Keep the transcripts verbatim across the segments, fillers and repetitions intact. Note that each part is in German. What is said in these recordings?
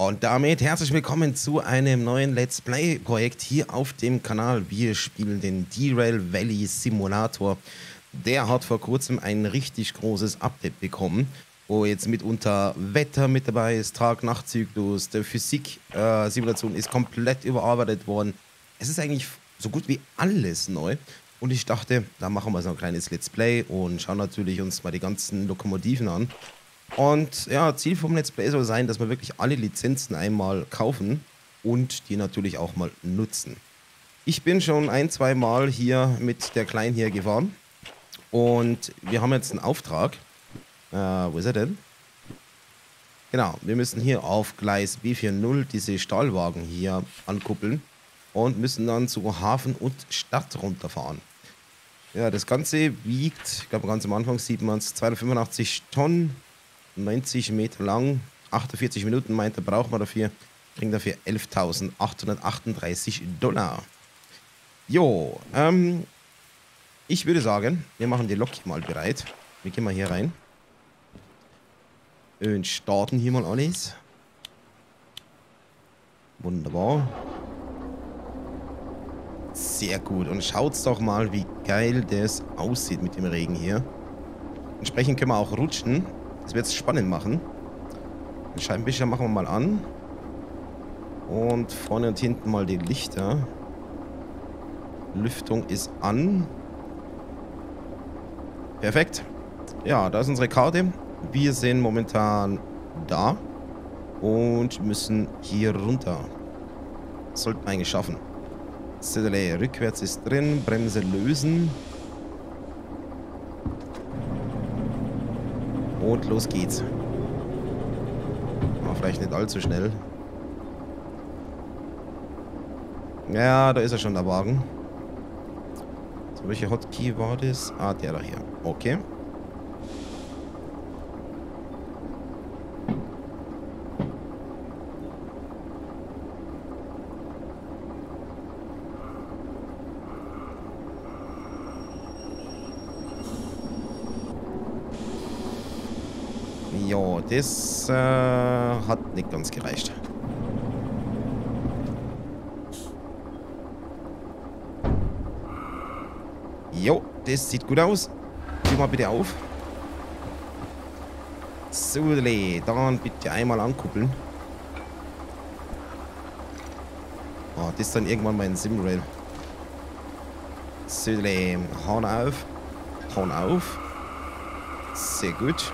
Und damit herzlich willkommen zu einem neuen Let's Play Projekt hier auf dem Kanal. Wir spielen den Derail Valley Simulator. Der hat vor kurzem ein richtig großes Update bekommen, wo jetzt mitunter Wetter mit dabei ist, Tag-Nacht-Zyklus, der Physik-Simulation ist komplett überarbeitet worden. Es ist eigentlich so gut wie alles neu. Und ich dachte, da machen wir so ein kleines Let's Play und schauen natürlich uns mal die ganzen Lokomotiven an. Und ja, Ziel vom Let's Play soll sein, dass wir wirklich alle Lizenzen einmal kaufen und die natürlich auch mal nutzen. Ich bin schon ein, zwei Mal hier mit der Kleinen hier gefahren und wir haben jetzt einen Auftrag. Äh, wo ist er denn? Genau, wir müssen hier auf Gleis B vierzig diese Stahlwagen hier ankuppeln und müssen dann zu Hafen und Stadt runterfahren. Ja, das Ganze wiegt, ich glaube ganz am Anfang sieht man es, zweihundertfünfundachtzig Tonnen. neunzig Meter lang, achtundvierzig Minuten meint er, braucht man dafür, kriegen dafür elftausendachthundertachtunddreißig Dollar. Jo, ähm, ich würde sagen, wir machen die Lok hier mal bereit. Wir gehen mal hier rein. Und starten hier mal alles. Wunderbar. Sehr gut. Und schaut's doch mal, wie geil das aussieht mit dem Regen hier. Entsprechend können wir auch rutschen. Das wird es spannend machen. Den Scheibenwischer machen wir mal an. Und vorne und hinten mal die Lichter. Lüftung ist an. Perfekt. Ja, da ist unsere Karte. Wir sind momentan da. Und müssen hier runter. Das sollten wir eigentlich schaffen. Seddelay rückwärts ist drin. Bremse lösen. Und los geht's. Aber vielleicht nicht allzu schnell. Ja, da ist er schon, der Wagen. So, welcher Hotkey war das? Ah, der da hier. Okay. Ja, das äh, hat nicht ganz gereicht. Jo, das sieht gut aus. Geh mal bitte auf. So, dann bitte einmal ankuppeln. Oh, das ist dann irgendwann mein Simrail. So, Horn auf. Horn auf. Sehr gut.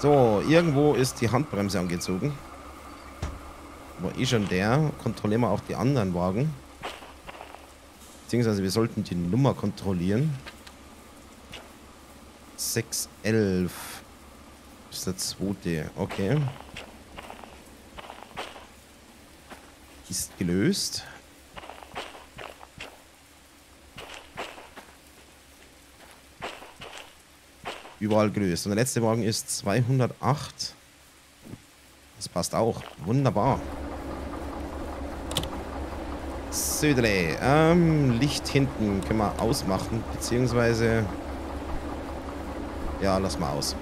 So, irgendwo ist die Handbremse angezogen. War eh schon der. Kontrollieren wir auch die anderen Wagen. Beziehungsweise wir sollten die Nummer kontrollieren. sechs elf. Das ist der zweite. Okay. Ist gelöst. Überall gelöst. Und der letzte Wagen ist zweihundertacht. Das passt auch. Wunderbar. Södele. Ähm, Licht hinten können wir ausmachen. Beziehungsweise... Ja, lass mal aus.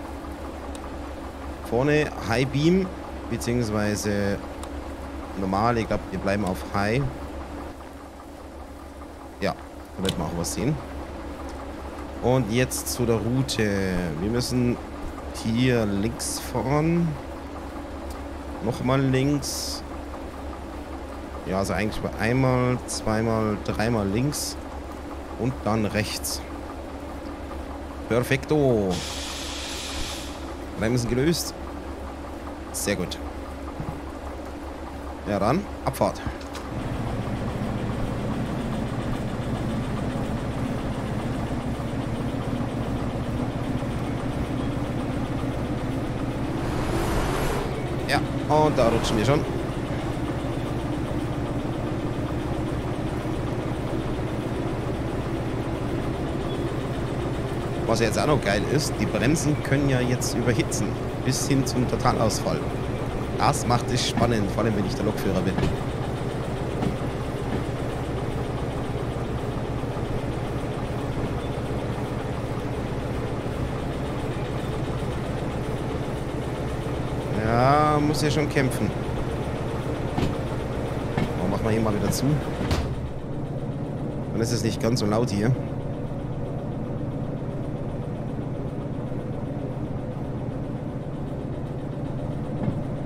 Vorne High Beam. Beziehungsweise... Normal. Ich glaube, wir bleiben auf High. Ja. Da wird man auch was sehen. Und jetzt zu der Route. Wir müssen hier links fahren. Nochmal links. Ja, also eigentlich einmal, zweimal, dreimal links. Und dann rechts. Perfekto. Bremsen gelöst. Sehr gut. Ja, dann Abfahrt. Und da rutschen wir schon. Was jetzt auch noch geil ist, die Bremsen können ja jetzt überhitzen. Bis hin zum Totalausfall. Das macht es spannend, vor allem wenn ich der Lokführer bin. Muss ja schon kämpfen. mal hier mal wieder zu. Dann ist es nicht ganz so laut hier.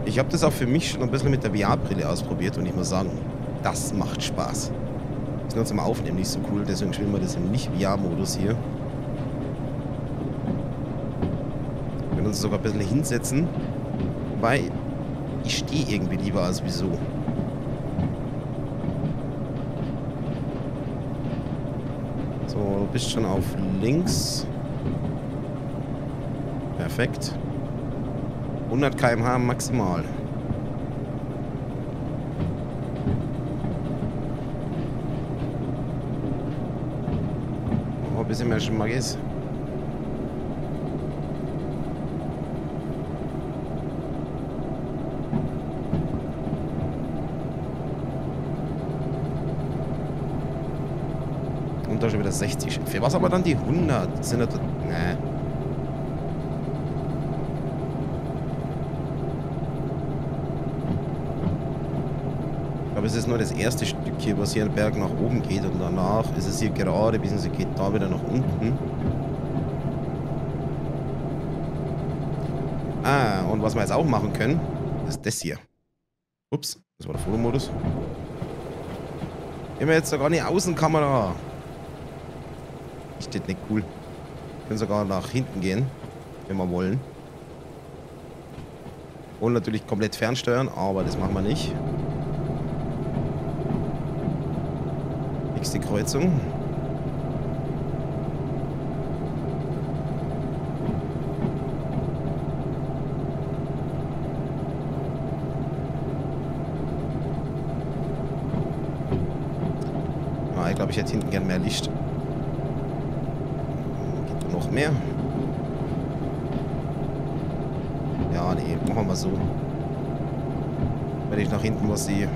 Ich habe das auch für mich schon ein bisschen mit der V R-Brille ausprobiert und ich muss sagen, das macht Spaß. Ist nur zum Aufnehmen nicht so cool, deswegen spielen wir das im Nicht-V R-Modus hier. Wir können uns sogar ein bisschen hinsetzen, weil ich stehe irgendwie lieber als wieso. So, du bist schon auf links. Perfekt. hundert Kilometer pro Stunde maximal. Oh, ein bisschen mehr schon mal ist. Und da schon wieder sechzig. Für was aber dann die hundert? Sind das... Nee. Aber es ist nur das erste Stück hier, was hier den Berg nach oben geht und danach ist es hier gerade, bzw. geht da wieder nach unten. Ah, und was wir jetzt auch machen können, ist das hier. Ups, das war der Fotomodus. Wir haben jetzt sogar eine Außenkamera. Ist das nicht cool? Wir können sogar nach hinten gehen, wenn wir wollen. Und natürlich komplett fernsteuern, aber das machen wir nicht. Nächste Kreuzung. Ah, ich glaube, ich hätte hinten gern mehr Licht. Geht noch mehr. Ja, nee, machen wir mal so. Wenn ich nach hinten was sehe.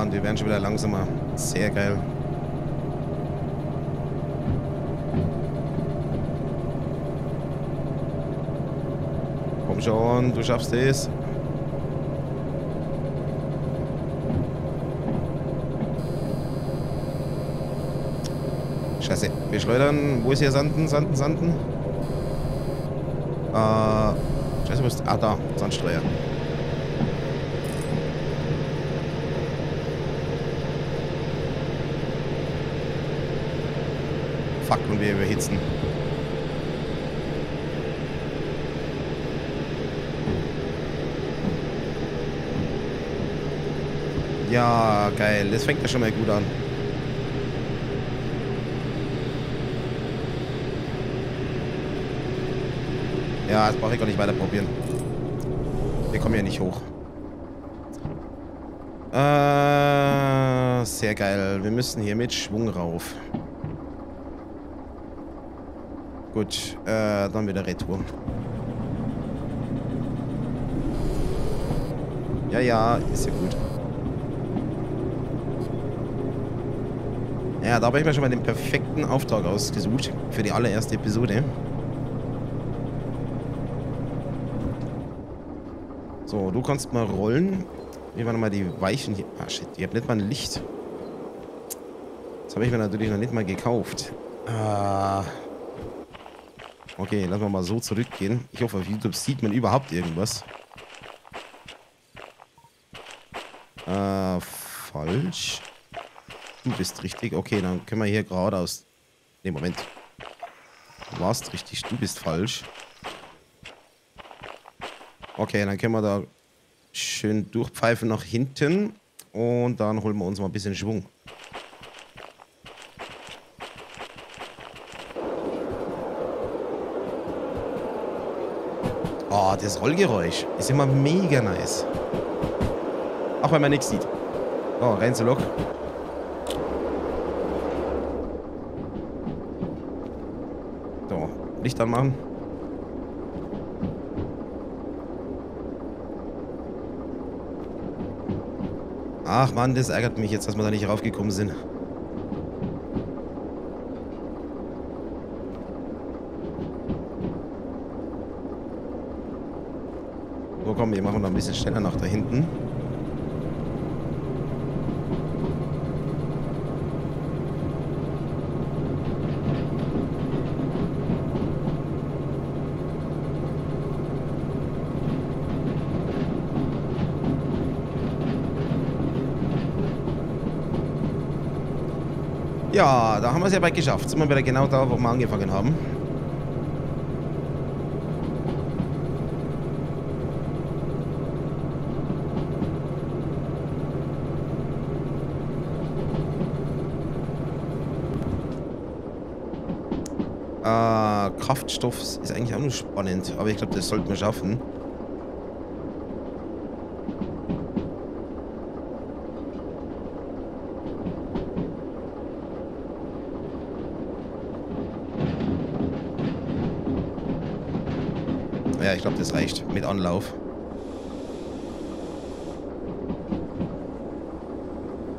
Und wir werden schon wieder langsamer. Sehr geil. Komm schon, du schaffst es. Scheiße, wir schleudern. Wo ist hier Sanden, Sanden, Sanden? Äh, Scheiße, wo ist... Ah, da, Sandsteuer. Fuck, und wir überhitzen. Ja, geil. Das fängt ja schon mal gut an. Ja, das brauche ich gar nicht weiter probieren. Wir kommen ja nicht hoch. Äh, sehr geil. Wir müssen hier mit Schwung rauf. Gut, äh, dann wieder Retour. Ja, ja, ist ja gut. Ja, da habe ich mir schon mal den perfekten Auftrag ausgesucht für die allererste Episode. So, du kannst mal rollen. Wie waren mal die Weichen hier? Ah, shit, ich habe nicht mal ein Licht. Das habe ich mir natürlich noch nicht mal gekauft. Ah... Okay, lassen wir mal so zurückgehen. Ich hoffe, auf YouTube sieht man überhaupt irgendwas. Äh, falsch. Du bist richtig. Okay, dann können wir hier geradeaus... Ne, Moment. Du warst richtig, du bist falsch. Okay, dann können wir da schön durchpfeifen nach hinten. Und dann holen wir uns mal ein bisschen Schwung. Oh, das Rollgeräusch ist immer mega nice. Auch wenn man nichts sieht. Oh, rein zur Lok. So, Licht anmachen. Ach Mann, das ärgert mich jetzt, dass wir da nicht raufgekommen sind. So, komm, wir machen noch ein bisschen schneller nach da hinten. Ja, da haben wir es ja bald geschafft. Sind wir wieder genau da, wo wir angefangen haben. Äh, Kraftstoff ist eigentlich auch nur spannend, aber ich glaube, das sollten wir schaffen. Ja, ich glaube, das reicht mit Anlauf.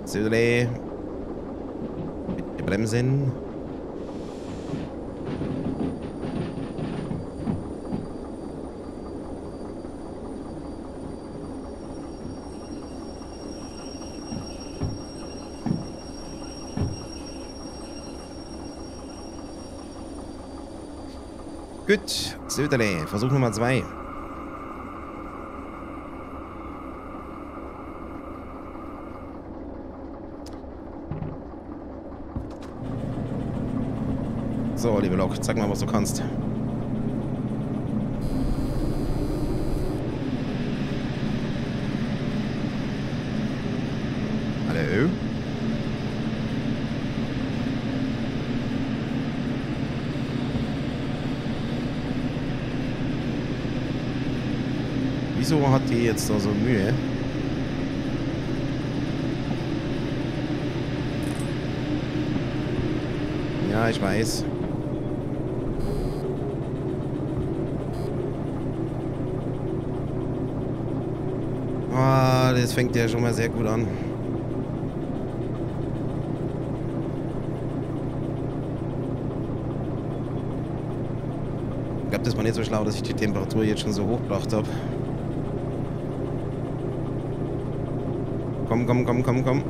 Södele. Bitte bremsen. Gut, Söderle, Versuch Nummer zwei. So, liebe Lok, zeig mal, was du kannst. Hallo? Wieso hat die jetzt da so Mühe? Ja, ich weiß. Ah, das fängt ja schon mal sehr gut an. Ich glaube, das war nicht so schlau, dass ich die Temperatur jetzt schon so hochgebracht habe. Komm, komm, komm, komm, komm.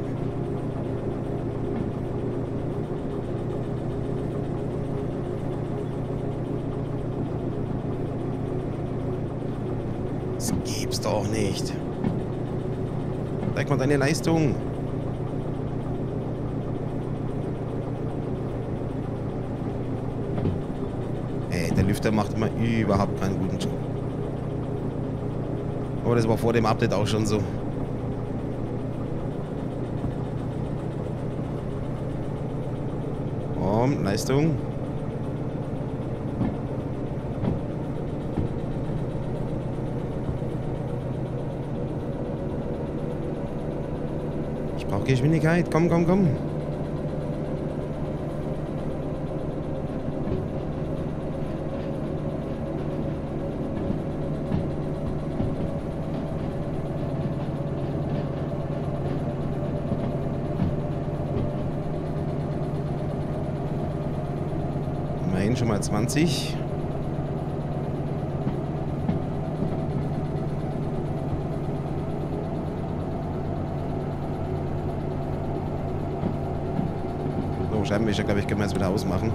Das gibt's doch nicht. Zeig mal deine Leistung. Ey, der Lüfter macht immer überhaupt keinen guten Job. Aber das war vor dem Update auch schon so. Leistung. Ich brauche Geschwindigkeit. Komm, komm, komm. Schon mal zwanzig. So, Scheibenwischer, glaube ich, können wir jetzt wieder ausmachen.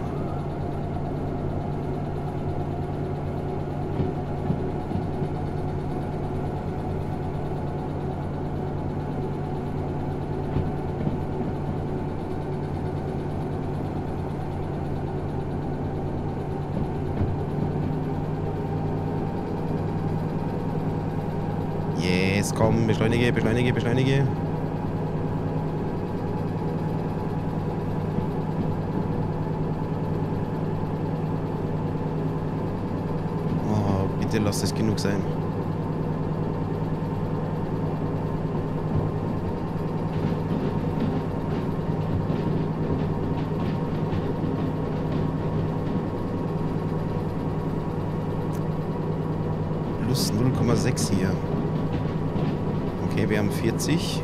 Komm, beschleunige, beschleunige, beschleunige. Oh, bitte lass es genug sein. Plus null Komma sechs hier. Okay, wir haben vierzig.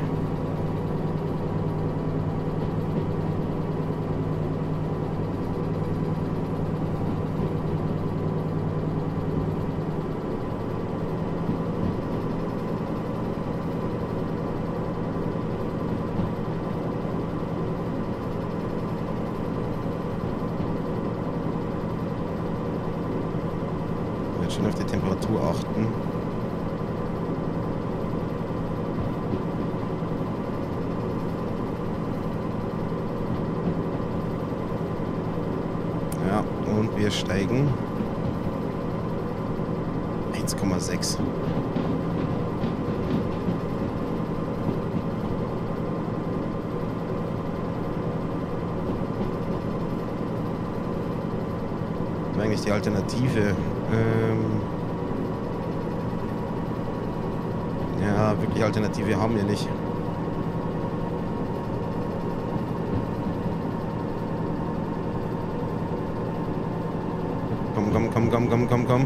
Temperatur achten. Ja, und wir steigen. eins Komma sechs. Eigentlich die Alternative. Ähm ja, wirklich Alternative haben wir nicht. Komm, komm, komm, komm, komm, komm, komm.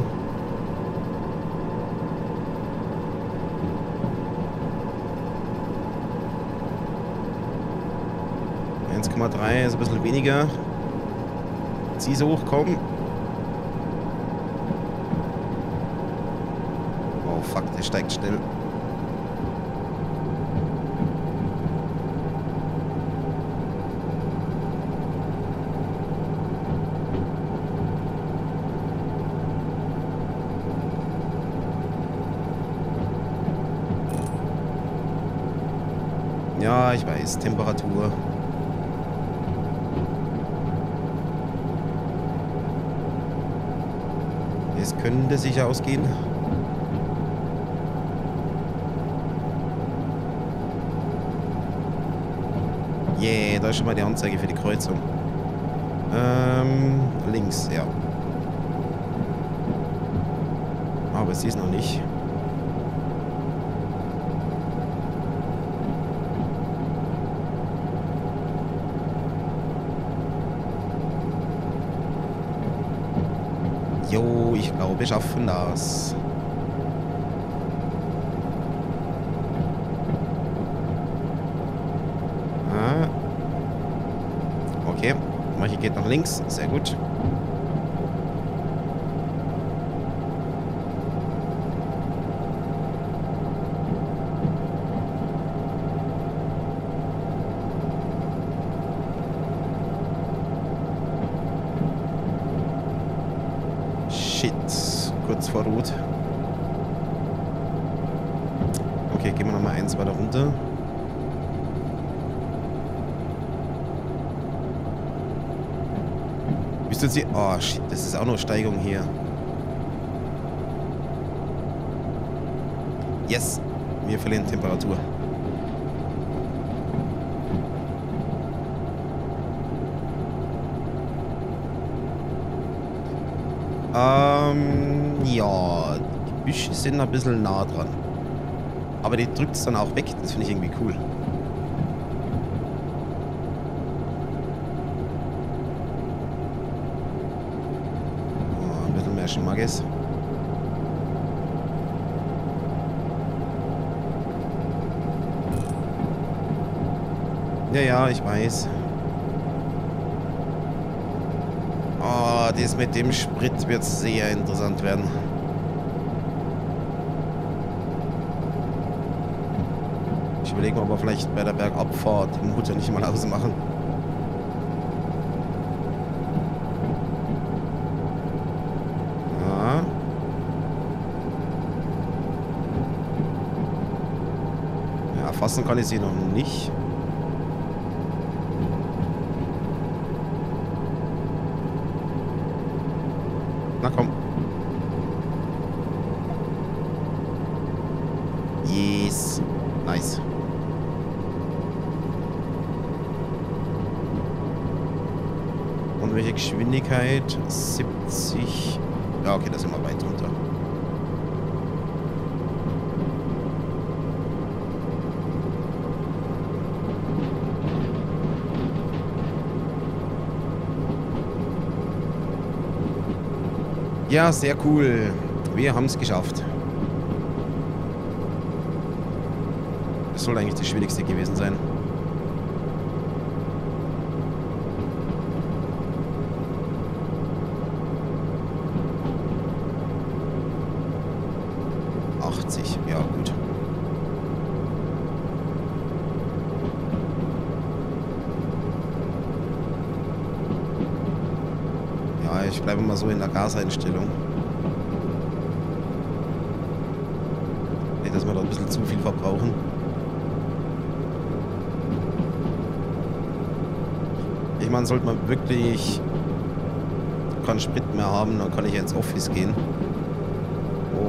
eins Komma drei ist ein bisschen weniger. Zieh so hoch, komm. Fuck, der steigt schnell. Ja, ich weiß, Temperatur. Es könnte sicher ausgehen. Yeah, da ist schon mal die Anzeige für die Kreuzung. Ähm, links, ja. Aber sie ist noch nicht. Jo, ich glaube, wir schaffen das. Okay, manche geht nach links, sehr gut. Shit, kurz vor Rot. Okay, gehen wir nochmal eins weiter runter. Oh shit, das ist auch noch Steigung hier. Yes, wir verlieren Temperatur. Ähm, ja, die Büsche sind ein bisschen nah dran. Aber die drückt es dann auch weg, das finde ich irgendwie cool. Mag es. Ja, ja, ich weiß. Oh, das mit dem Sprit wird sehr interessant werden. Ich überlege mal, ob wir vielleicht bei der Bergabfahrt den Motor nicht mal ausmachen. Fassen kann ich sie noch nicht. Na komm. Yes. Nice. Und welche Geschwindigkeit? siebzig. Ja, okay, das ist immer weit runter. Ja, sehr cool. Wir haben es geschafft. Das soll eigentlich das Schwierigste gewesen sein. achtzig, ja gut. Ich bleibe mal so in der Gaseinstellung. Geht, dass wir da ein bisschen zu viel verbrauchen. Ich meine, sollte man wirklich keinen Sprit mehr haben, dann kann ich ja ins Office gehen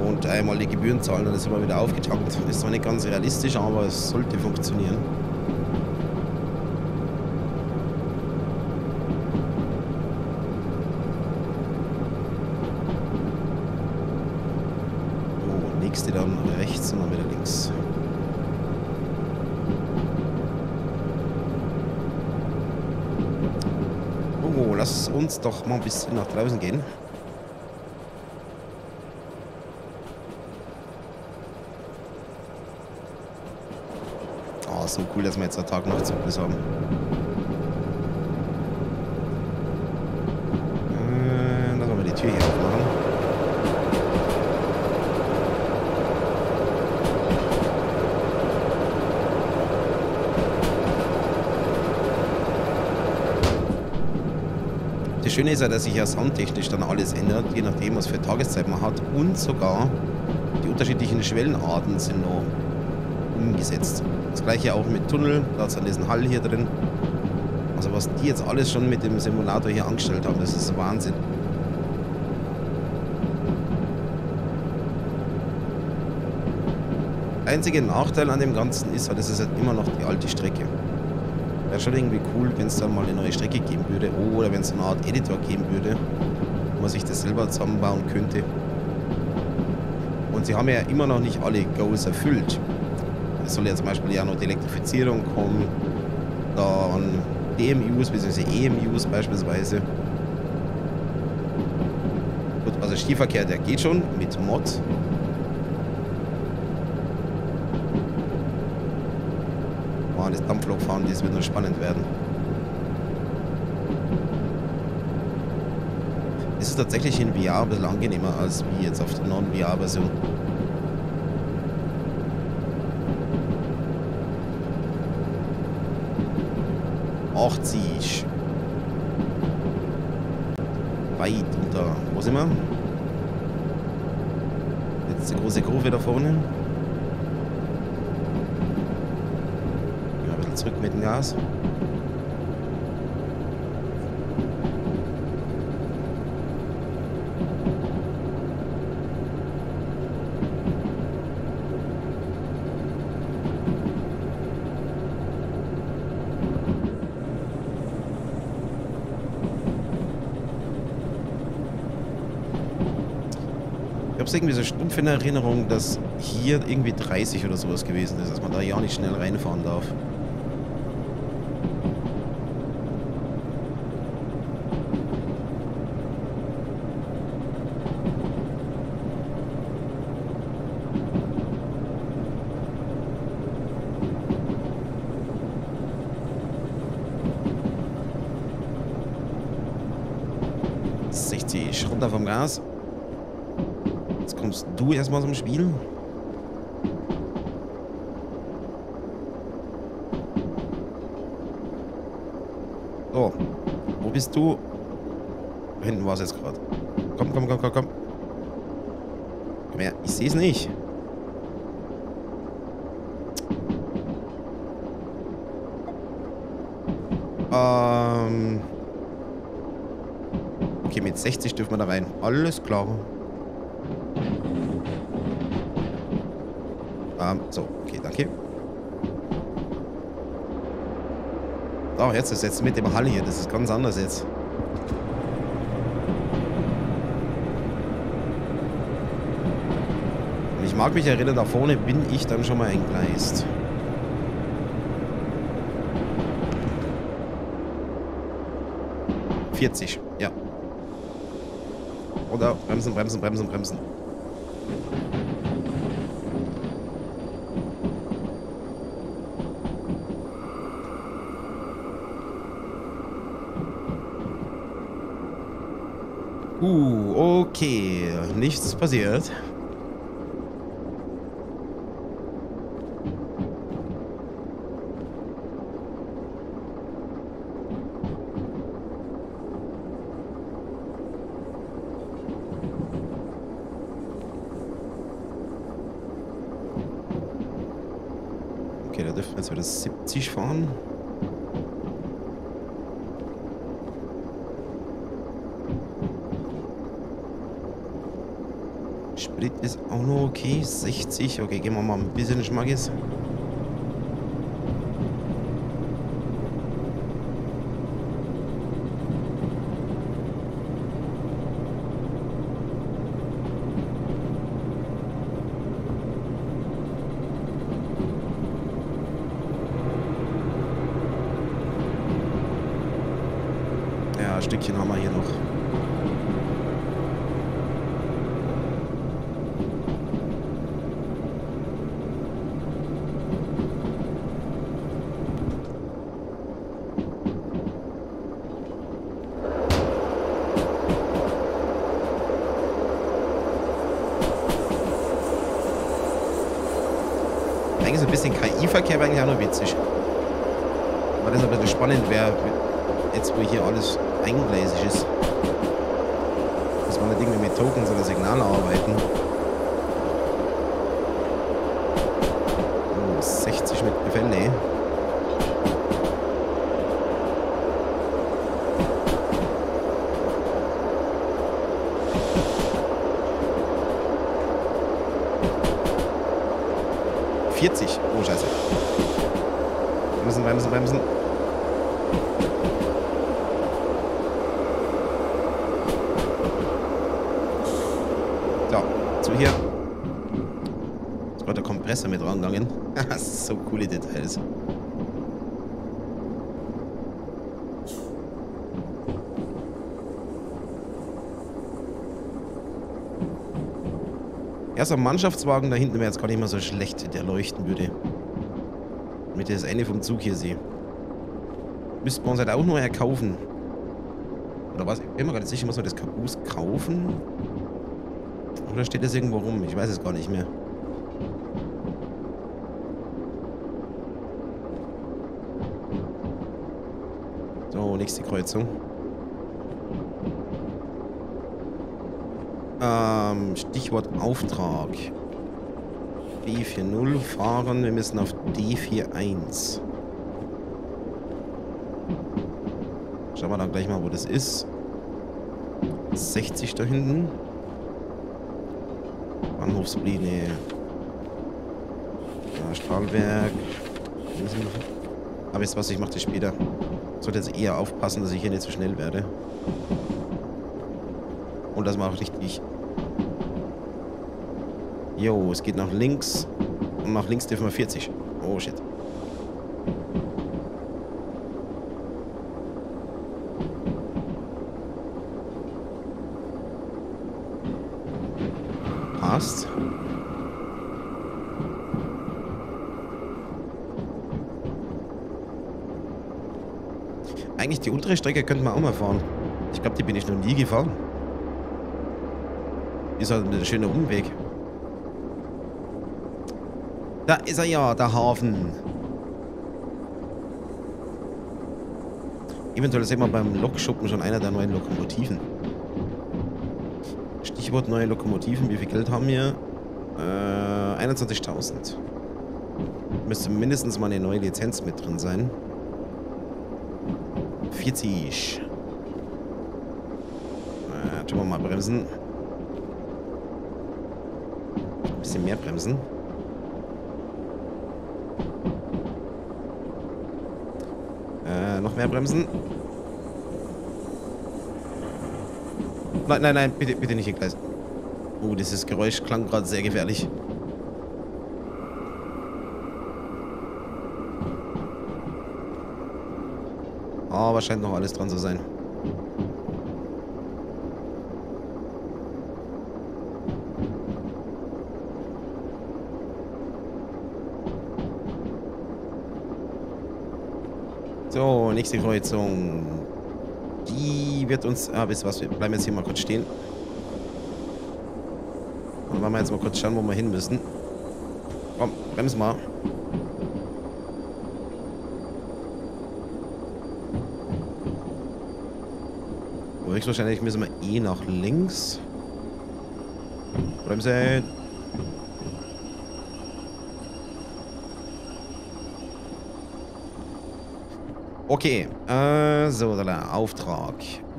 und einmal die Gebühren zahlen, dann ist immer wieder aufgetankt. Das ist zwar nicht ganz realistisch, aber es sollte funktionieren. Die dann rechts und dann wieder links. Oh, lass uns doch mal ein bisschen nach draußen gehen. Oh, so cool, dass wir jetzt einen Tag noch Zugriff haben. Lass mal die Tür hier aufmachen. Das Schöne ist ja, dass sich ja soundtechnisch dann alles ändert, je nachdem, was für Tageszeit man hat. Und sogar die unterschiedlichen Schwellenarten sind noch umgesetzt. Das gleiche auch mit Tunnel, da ist dann diesen Hall hier drin. Also was die jetzt alles schon mit dem Simulator hier angestellt haben, das ist Wahnsinn. Einziger Nachteil an dem Ganzen ist halt, es ist halt immer noch die alte Strecke. Wäre schon irgendwie cool, wenn es dann mal eine neue Strecke geben würde oder wenn es eine Art Editor geben würde, wo man sich das selber zusammenbauen könnte. Und sie haben ja immer noch nicht alle Goals erfüllt. Es soll ja zum Beispiel ja noch die Elektrifizierung kommen, dann D M Us bzw. E M Us beispielsweise. Gut, also Stiefverkehr, der geht schon mit Mod. Das Dampflok fahren, das wird noch spannend werden. Es ist tatsächlich in V R ein bisschen angenehmer als wie jetzt auf der Non-V R-Version. achtzig. Weit unter. Wo sind wir? Jetzt die große Kurve da vorne. Zurück mit dem Gas. Ich habe es irgendwie so stumpf in Erinnerung, dass hier irgendwie dreißig oder sowas gewesen ist, dass man da ja nicht schnell reinfahren darf. sechzig, runter vom Gas. Jetzt kommst du erstmal zum Spiel. So, wo bist du? Hinten war es jetzt gerade. Komm, komm, komm, komm, komm. Komm her, ich sehe es nicht. Ähm... Okay, mit sechzig dürfen wir da rein. Alles klar. Ähm, so, okay, danke. Oh, jetzt ist jetzt mit dem Hall hier. Das ist ganz anders jetzt. Und ich mag mich erinnern, da vorne bin ich dann schon mal entgleist. vierzig, ja. Oder bremsen, bremsen, bremsen, bremsen. Uh, okay. Nichts passiert. Okay, da dürfen wir jetzt wieder siebzig fahren. Sprit ist auch noch okay. sechzig. Okay, gehen wir mal ein bisschen Schmackes. Ja, ein Stückchen haben wir hier noch. So ein bisschen K I-Verkehr wäre eigentlich auch noch witzig. Weil das ein bisschen spannend wäre, jetzt wo hier alles eingleisig ist. Dass man nicht irgendwie mit Tokens oder Signalen arbeiten. Oh, sechzig mit Gefälle. vierzig. Oh, scheiße. Bremsen, bremsen, bremsen. So, zu hier. Jetzt war der Kompressor mit rangegangen. So coole Details. Ja, so ein Mannschaftswagen da hinten wäre jetzt gar nicht mehr so schlecht, der leuchten würde. Damit ich das Ende vom Zug hier sehe. Müssten wir uns halt auch noch erkaufen. Oder was? Ich bin mir gar nicht sicher, muss man das Caboose kaufen? Oder steht das irgendwo rum? Ich weiß es gar nicht mehr. So, nächste Kreuzung. Stichwort Auftrag. D vierzig fahren, wir müssen auf D einundvierzig. Schauen wir dann gleich mal, wo das ist. sechzig da hinten. Bahnhofspläne. Ja, Stahlwerk. Aber jetzt was, ich mache das später. Ich sollte jetzt eher aufpassen, dass ich hier nicht so schnell werde. Und das mache ich richtig. Jo, es geht nach links. Und nach links dürfen wir vierzig. Oh, shit. Passt. Eigentlich die untere Strecke könnten wir auch mal fahren. Ich glaube, die bin ich noch nie gefahren. Ist halt ein schöner Umweg. Da ist er ja, der Hafen. Eventuell sehen wir beim Lokschuppen schon einer der neuen Lokomotiven. Stichwort neue Lokomotiven. Wie viel Geld haben wir? Äh, einundzwanzigtausend. Müsste mindestens mal eine neue Lizenz mit drin sein. vierzig. Äh, tun wir mal bremsen. Ein bisschen mehr bremsen. Äh, noch mehr bremsen. Nein, nein, nein, bitte, bitte nicht entgleisen. Oh, dieses Geräusch klang gerade sehr gefährlich. Aber scheint noch alles dran zu sein. So, nächste Kreuzung. Die wird uns... Ah, wisst ihr was? Wir bleiben jetzt hier mal kurz stehen. Und wollen wir jetzt mal kurz schauen, wo wir hin müssen. Komm, brems mal. Höchstwahrscheinlich müssen wir eh nach links. Bremse. Okay. Äh, so, da, Auftrag.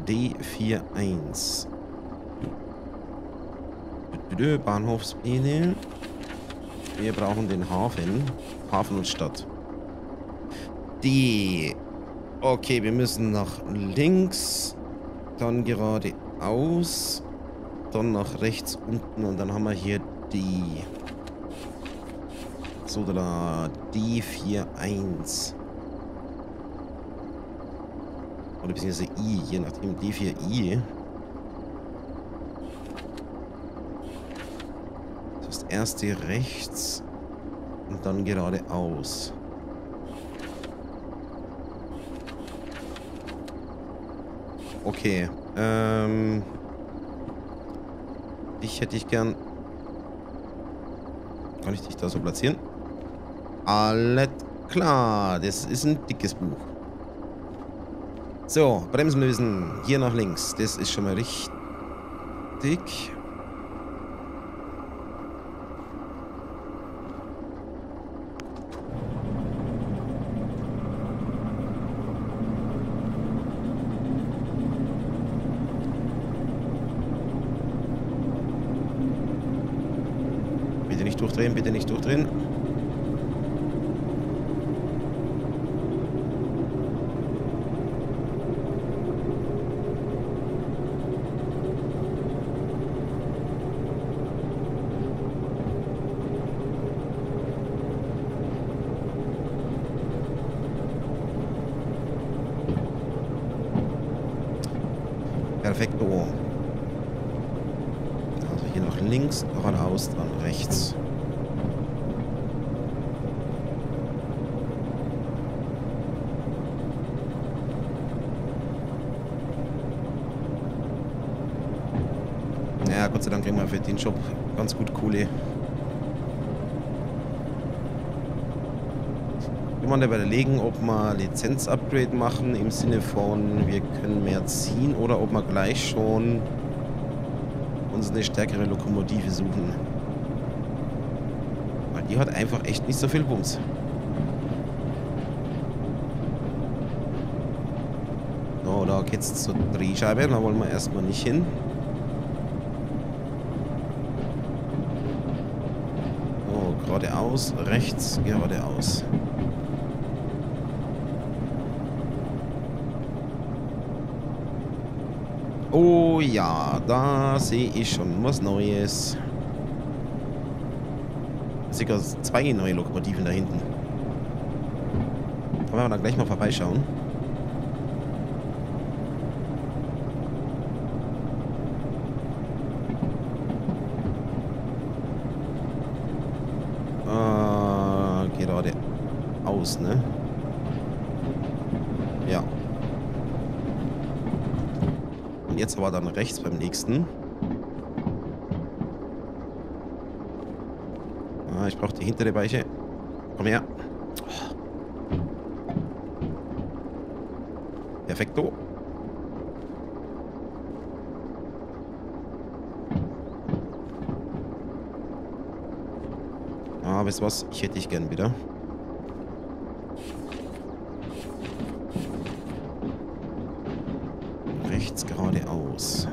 D vier eins. Bahnhofspläne. Wir brauchen den Hafen. Hafen und Stadt. Die. Okay, wir müssen nach links. Dann geradeaus. Dann nach rechts unten. Und dann haben wir hier die. So, da. D vier eins. Oder beziehungsweise I, je nachdem, D vier I. Das ist erst die rechts und dann geradeaus. Okay, ähm... ich hätte ich gern... Kann ich dich da so platzieren? Alles klar, das ist ein dickes Buch. So, bremsen müssen. Hier nach links. Das ist schon mal richtig. Bitte nicht durchdrehen, bitte nicht durchdrehen. Perfekto. Also hier nach links, geradeaus, dann rechts. Ja, Gott sei Dank kriegen wir für den Job ganz gut Kohle. Kann man überlegen, ob wir Lizenz-Upgrade machen, im Sinne von, wir können mehr ziehen, oder ob wir gleich schon uns eine stärkere Lokomotive suchen. Weil die hat einfach echt nicht so viel Bums. So, da geht's zur Drehscheibe, da wollen wir erstmal nicht hin. So, geradeaus, rechts, geradeaus. Oh ja, da sehe ich schon was Neues. Sogar zwei neue Lokomotiven da hinten. Wollen wir da gleich mal vorbeischauen? Äh, geradeaus, ne? Ja. Jetzt aber dann rechts beim nächsten. Ah, ich brauche die hintere Weiche. Komm her. Perfekto. Ah, weißt du was? Ich hätte dich gern wieder. Rechts geradeaus.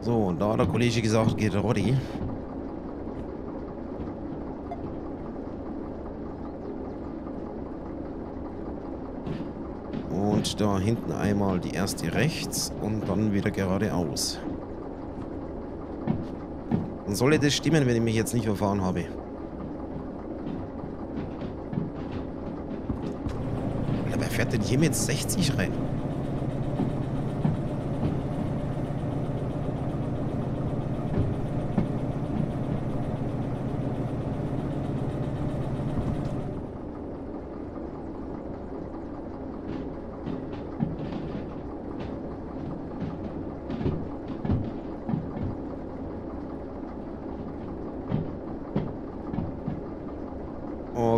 So, und da hat der Kollege gesagt, geht Roddy. Und da hinten einmal die erste rechts und dann wieder geradeaus. Und soll das stimmen, wenn ich mich jetzt nicht verfahren habe? Ja, wer fährt denn hier mit sechzig rein?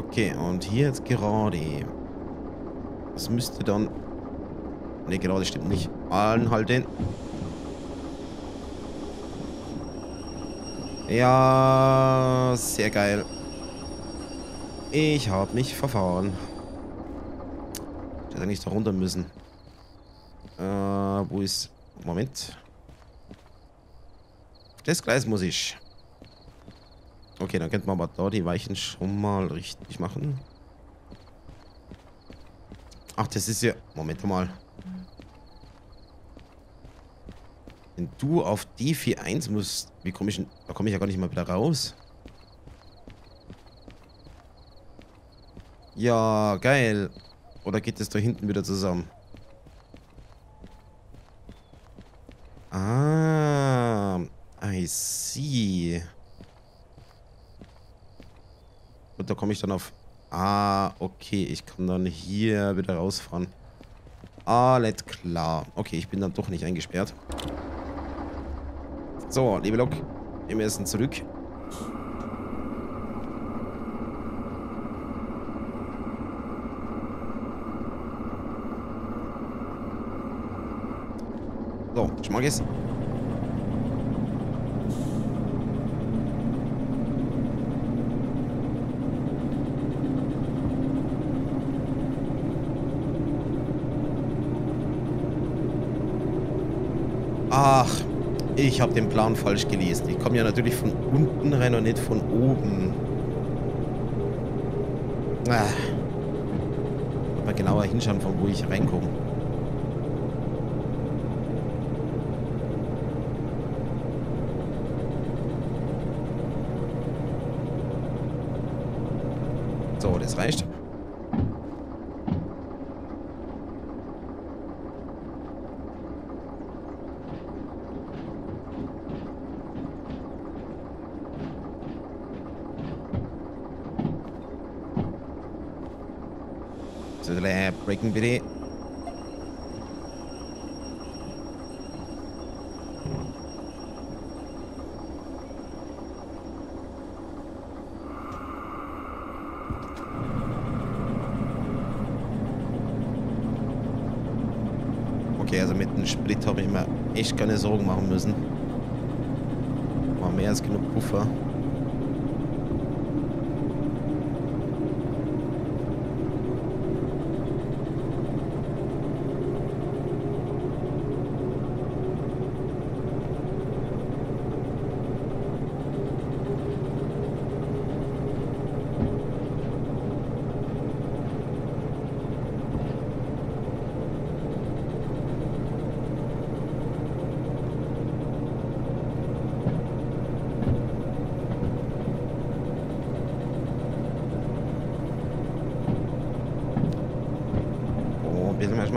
Okay, und hier jetzt gerade. Das müsste dann... Ne, gerade stimmt nicht. Anhalten. Ja, sehr geil. Ich hab mich verfahren. Ich hätte eigentlich da runter müssen. Äh, wo ist... Moment. Das Gleis muss ich. Okay, dann könnten wir aber da die Weichen schon mal richtig machen. Ach, das ist ja... Moment mal. Wenn du auf D vier eins musst... Wie komme ich denn... Da komme ich ja gar nicht mal wieder raus. Ja, geil. Oder geht das da hinten wieder zusammen? Ah, I see. Und da komme ich dann auf... Ah, okay, ich kann dann hier wieder rausfahren. Alles klar. Okay, ich bin dann doch nicht eingesperrt. So, liebe Lok, im ersten zurück. So, ich mag es. Ach, ich habe den Plan falsch gelesen. Ich komme ja natürlich von unten rein und nicht von oben. Ah. Mal genauer hinschauen, von wo ich reinkomme. So, das reicht. Breaking bitte. Okay, also mit dem Sprit habe ich mir echt keine Sorgen machen müssen. War mehr als genug Puffer.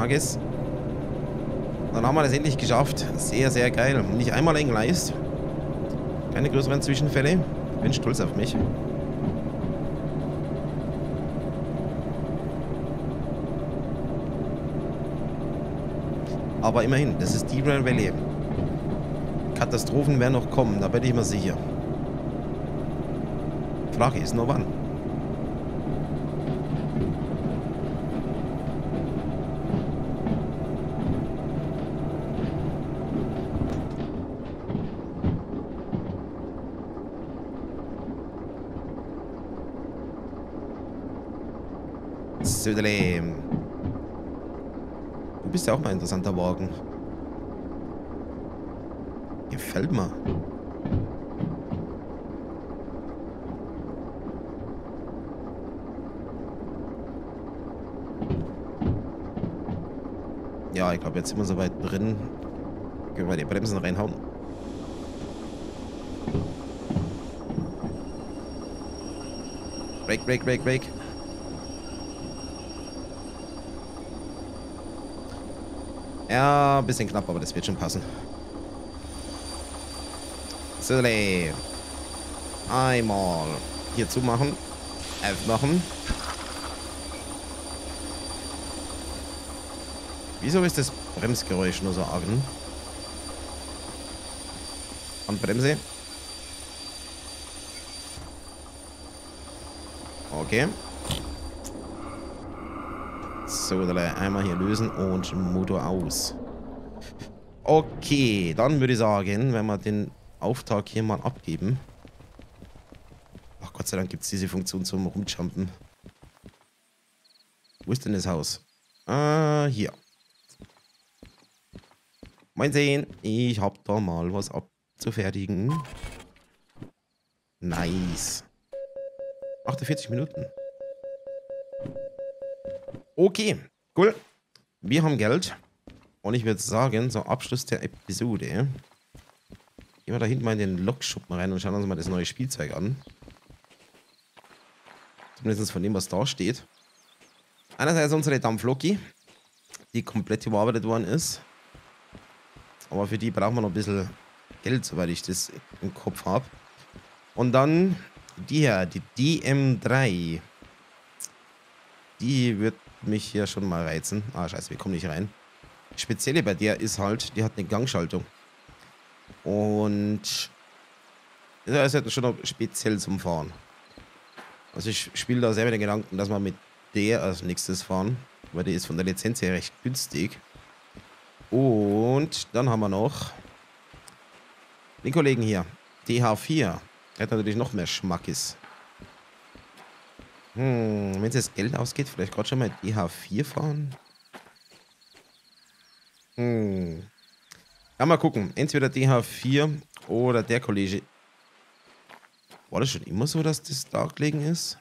Ist. Dann haben wir das endlich geschafft. Sehr, sehr geil. Nicht einmal eingleist. Keine größeren Zwischenfälle. Bin stolz auf mich. Aber immerhin, das ist Derail Valley. Katastrophen werden noch kommen, da bin ich mir sicher. Frage ist nur wann. Du bist ja auch mal ein interessanter Wagen. Gefällt mir. Ja, ich glaube, jetzt sind wir so weit drin. Können wir die Bremsen reinhauen. Break, break, break, break. Ja, ein bisschen knapp, aber das wird schon passen. So, einmal hier zumachen, aufmachen. Wieso ist das Bremsgeräusch nur so arg? Und Bremse. Okay. So, einmal hier lösen und Motor aus. Okay, dann würde ich sagen, wenn wir den Auftrag hier mal abgeben. sei Dank gibt es diese Funktion zum Rumjumpen. Wo ist denn das Haus? Ah, hier. Moin sehen, ich hab da mal was abzufertigen. Nice. achtundvierzig Minuten. Okay, cool. Wir haben Geld. Und ich würde sagen, zum Abschluss der Episode gehen wir da hinten mal in den Lokschuppen rein und schauen uns mal das neue Spielzeug an. Zumindest von dem, was da steht. Einerseits unsere Dampfloki, die komplett überarbeitet worden ist. Aber für die brauchen wir noch ein bisschen Geld, soweit ich das im Kopf habe. Und dann die hier, die D M drei. Die wird mich hier schon mal reizen. Ah, scheiße, wir kommen nicht rein. Das Spezielle bei der ist halt, die hat eine Gangschaltung. Und das ist halt schon speziell zum Fahren. Also ich spiele da selber den Gedanken, dass wir mit der als nächstes fahren. Weil die ist von der Lizenz her recht günstig. Und dann haben wir noch den Kollegen hier. D H vier. Der hat natürlich noch mehr Schmackes. Hm, wenn es jetzt Geld ausgeht, vielleicht gerade schon mal D H vier fahren. Hm. Ja, mal gucken. Entweder D H vier oder der Kollege. War das schon immer so, dass das da gelegen ist?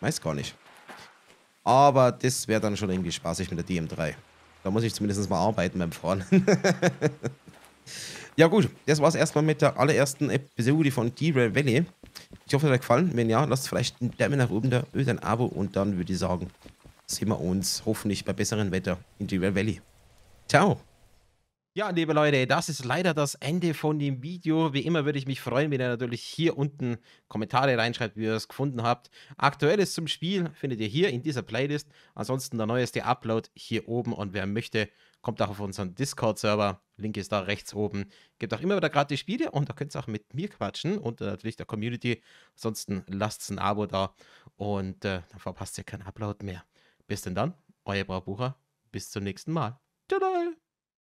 Weiß gar nicht. Aber das wäre dann schon irgendwie spaßig mit der D M drei. Da muss ich zumindest mal arbeiten beim Fahren. Ja gut, das war es erstmal mit der allerersten Episode von Derail Valley. Ich hoffe, es hat euch gefallen. Wenn ja, lasst vielleicht einen Daumen nach oben da, ölt ein Abo und dann würde ich sagen, sehen wir uns hoffentlich bei besserem Wetter in Derail Valley. Ciao! Ja, liebe Leute, das ist leider das Ende von dem Video. Wie immer würde ich mich freuen, wenn ihr natürlich hier unten Kommentare reinschreibt, wie ihr es gefunden habt. Aktuelles zum Spiel findet ihr hier in dieser Playlist. Ansonsten der neueste Upload hier oben. Und wer möchte, kommt auch auf unseren Discord-Server. Link ist da rechts oben. Gibt auch immer wieder gratis Spiele und da könnt ihr auch mit mir quatschen und natürlich der Community. Ansonsten lasst ein Abo da und äh, dann verpasst ihr keinen Upload mehr. Bis denn dann, euer Braubucher. Bis zum nächsten Mal. Tschüss.